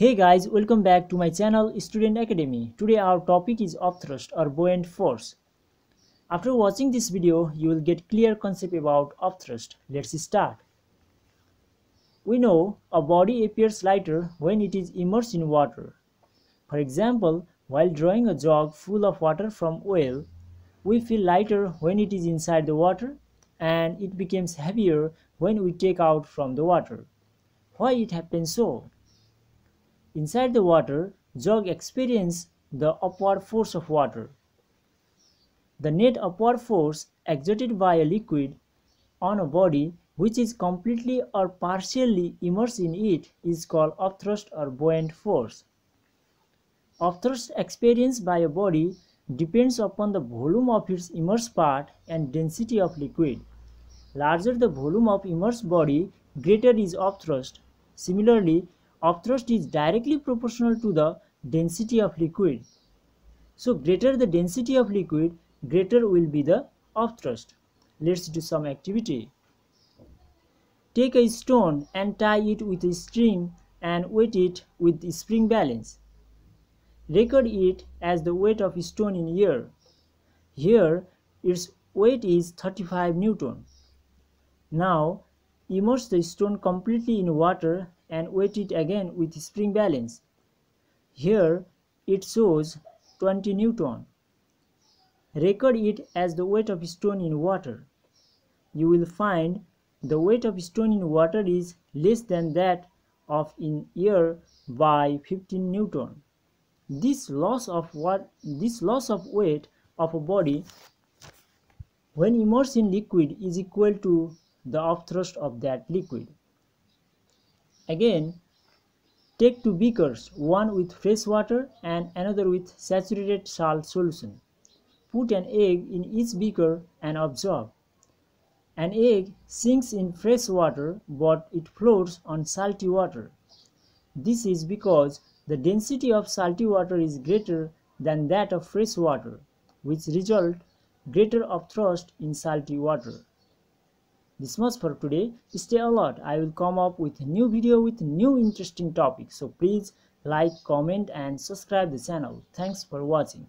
Hey guys, welcome back to my channel Student Academy. Today our topic is upthrust or buoyant force. After watching this video, you will get clear concept about upthrust. Let's start. We know a body appears lighter when it is immersed in water. For example, while drawing a jug full of water from well, we feel lighter when it is inside the water and it becomes heavier when we take out from the water. Why it happens so? Inside the water, jug experiences the upward force of water. The net upward force exerted by a liquid on a body which is completely or partially immersed in it is called upthrust or buoyant force. Upthrust experienced by a body depends upon the volume of its immersed part and density of liquid. Larger the volume of immersed body, greater is upthrust. Similarly, upthrust is directly proportional to the density of liquid. So greater the density of liquid, greater will be the upthrust. Let's do some activity. Take a stone and tie it with a string and weight it with the spring balance. Record it as the weight of a stone in air. Here its weight is 35 Newton. Now immerse the stone completely in water and weight it again with spring balance. Here it shows 20 Newton. Record it as the weight of stone in water. You will find the weight of stone in water is less than that of in air by 15 Newton. This loss of weight of a body when immersed in liquid is equal to the upthrust of that liquid. Again, take two beakers, one with fresh water and another with saturated salt solution. Put an egg in each beaker and observe. An egg sinks in fresh water, but it floats on salty water. This is because the density of salty water is greater than that of fresh water, which result greater upthrust in salty water. This much for today. Stay alert. I will come up with a new video with new interesting topics. So please like, comment and subscribe the channel. Thanks for watching.